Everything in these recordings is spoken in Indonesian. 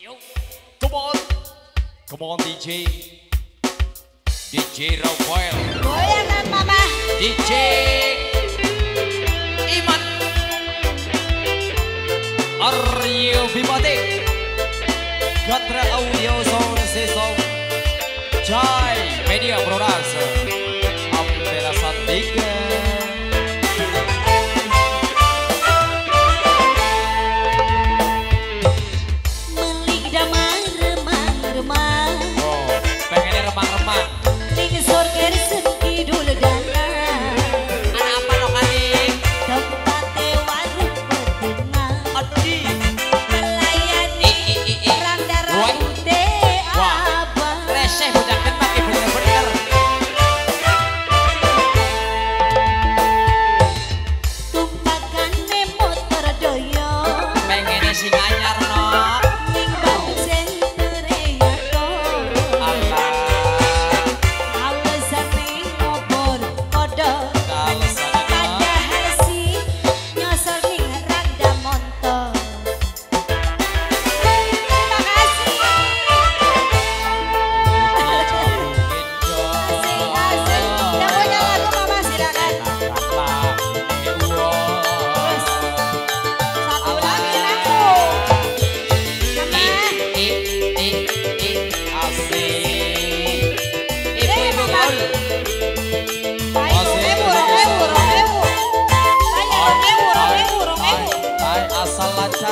Yo. Come on DJ Rafael. Boleh kan Mama? DJ Iman Aryo Bimate Gatra Audio Sound System Jai Media Production Ampera Santika.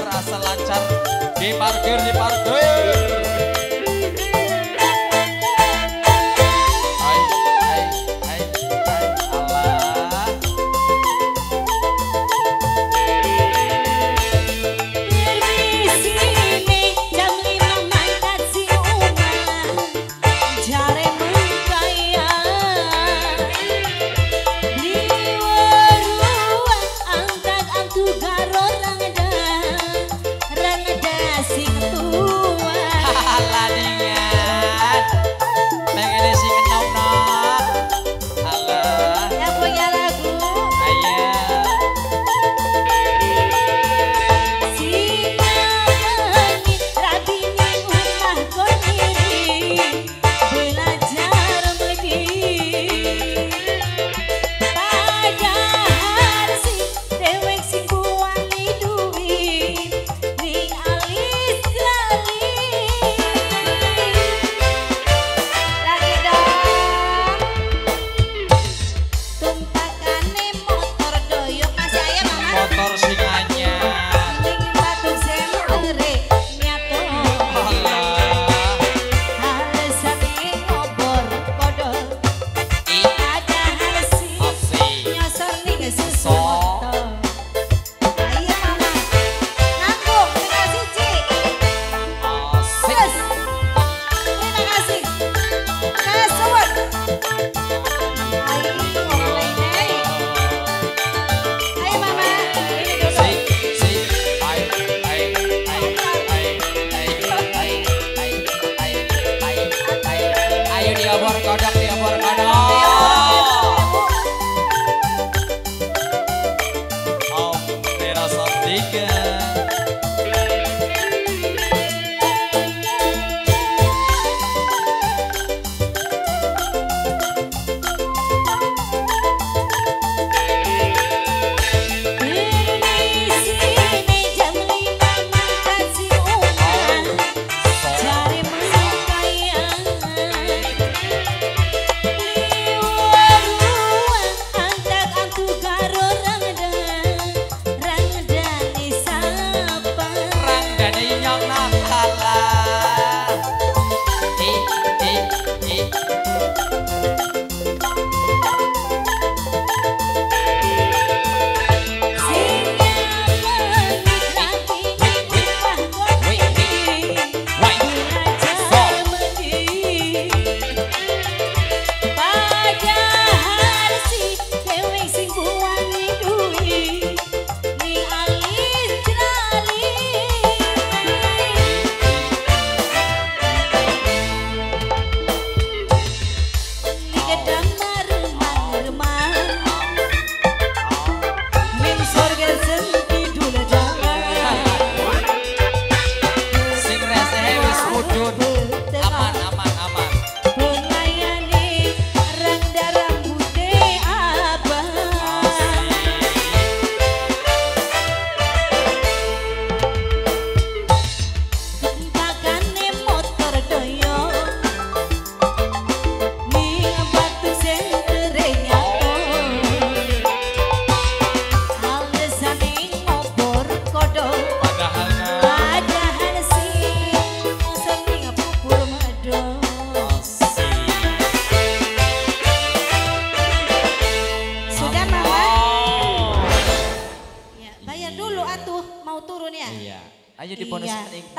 Asal lancar diparkir sing tua.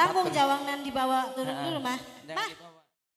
Ambung jawang nan dibawa turun dulu mah. Mah.